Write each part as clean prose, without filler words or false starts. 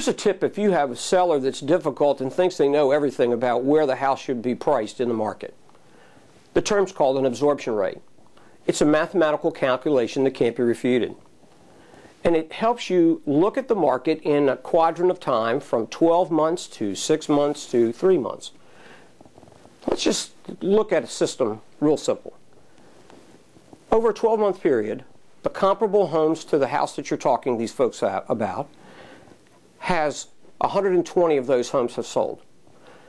Here's a tip if you have a seller that's difficult and thinks they know everything about where the house should be priced in the market. The term's called an absorption rate. It's a mathematical calculation that can't be refuted. And it helps you look at the market in a quadrant of time from 12 months to 6 months to 3 months. Let's just look at a system real simple. Over a 12-month period, the comparable homes to the house that you're talking these folks about has 120 of those homes have sold.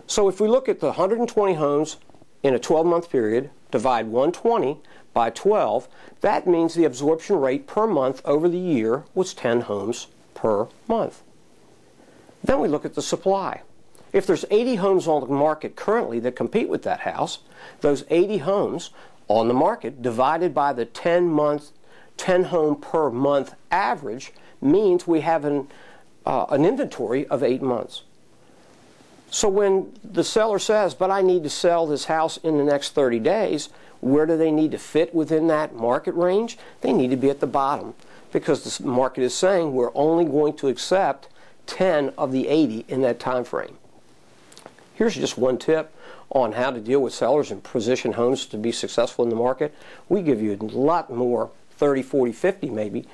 So if we look at the 120 homes in a 12-month period, divide 120 by 12, that means the absorption rate per month over the year was 10 homes per month. Then we look at the supply. If there's 80 homes on the market currently that compete with that house, those 80 homes on the market divided by the 10 home per month average means we have an inventory of 8 months. So when the seller says, but I need to sell this house in the next 30 days, where do they need to fit within that market range? They need to be at the bottom, because the market is saying we're only going to accept 10 of the 80 in that time frame. Here's just one tip on how to deal with sellers and position homes to be successful in the market. We give you a lot more, 30, 40, 50 maybe,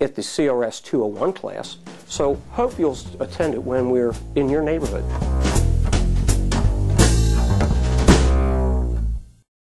at the CRS 201 class. So hope you'll attend it when we're in your neighborhood.